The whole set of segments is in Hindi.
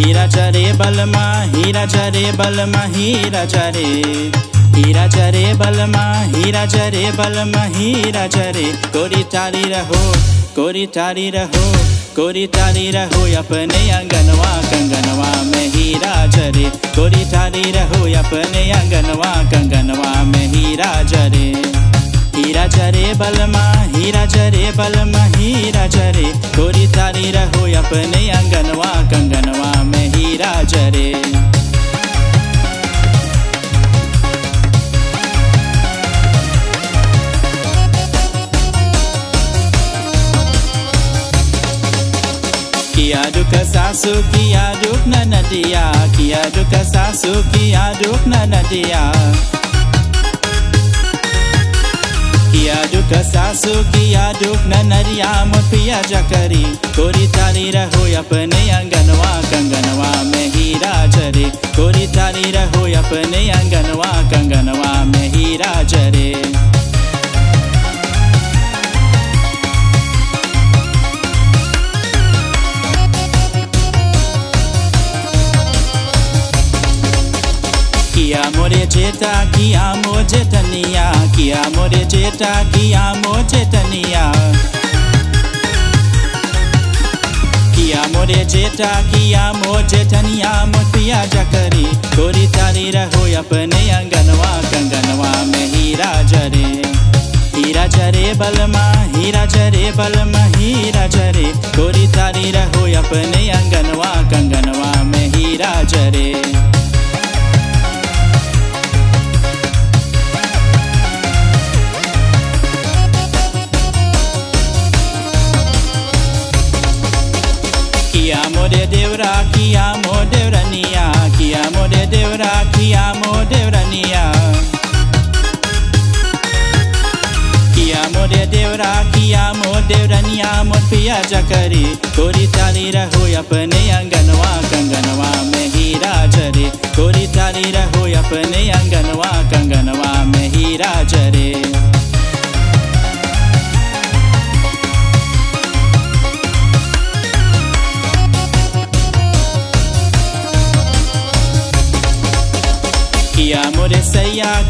हीरा जरे बलमा हीरा जरे बलमा हीरा जरे गोरी तारी रहो अपने कंगनवा में हीरा जरे गोरी तारी रहो अपने कंगनवा में हीरा जरे बलमा हीरा जरे गोरी तारी रहो अपने अंगनवा कंगनवा में हीरा जरे। किया दुख ननदिया सासू किया दुख ननदिया सासू किया दुख ननरिया मुफिया जकरी गोरी तारी रहो अपने अंगनवा कंगनवा में हीरा जरे गोरी तारी रहो अपने अंगनवा कंगनवा में हीरा जरे। किया मोरे जेठा किया मोजे धनिया मुफिया जकरी गोरी तारी रहो अपने अंगनवा कंगनवा में हीरा जरे। हीरा जरे बलमा हीरा जरे गोरी तारी रहो अपने अंगनवा कंगनवा में हीरा जरे। किया मोरे देवरनिया मुफिया जकरी गोरी तारी रहो अपने अंगनवा कंगनवा में हीरा जरे गोरी तारी रहो अपने अंगनवा कंगनवा में हीरा जरे।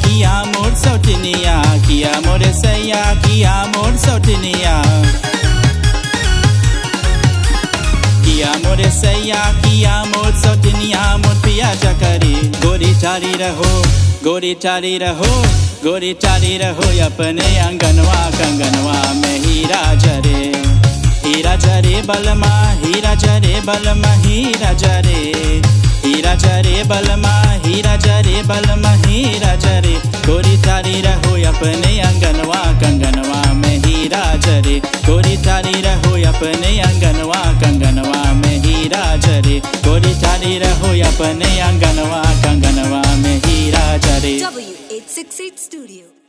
किया मोर सौतनिया किया मोर सौतनिया मुफिया जकरी गोरी तारी रहो अपने अंगनवा कंगनवा में हीरा जरे। हीरा जरे बलमा हीरा जरे हीरा जरे गोरी तारी रहो अपने अंगनवा कंगनवा में हीरा जरे गोरी तारी रहो अपने अंगनवा कंगनवा में हीरा जरे गोरी तारी रहो अपने अंगनवा कंगनवा में हीरा जरे। W868 studio.